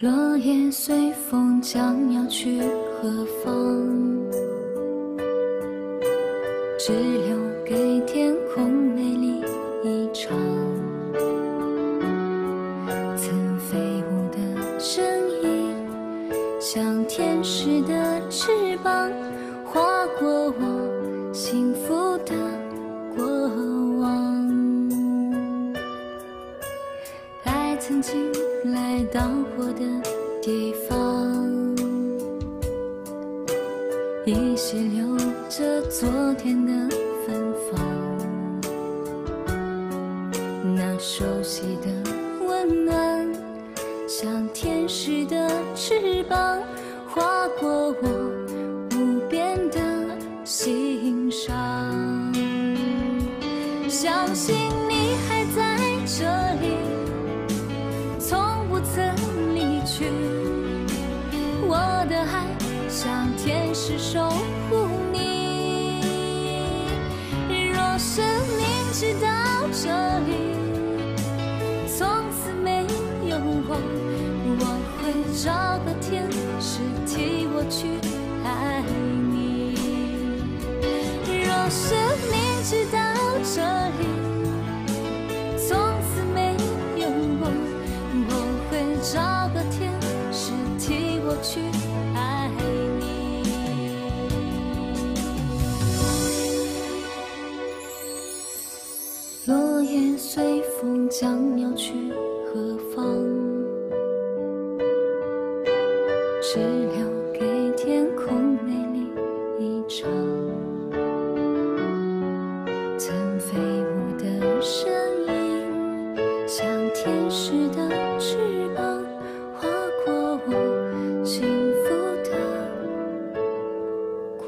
落叶随风将要去何方？只留给天空美丽一场。曾飞舞的身影，像天使的翅膀，划过我幸福的过往。爱曾经来到我的地方，依稀留着昨天的芬芳，那熟悉的温暖，像天使的翅膀，划过我无边的心上。相信你还在这里，从不曾离去。我的爱像天使守护你。若生命只到这里，从此没有我会找个天使替我去爱你。若生命只到这里，从此没有我会找个天使替我去爱你。落叶随风将要去何方？只留给天空美丽一场。曾飞舞的身影，像天使的翅膀，划过我幸福的过。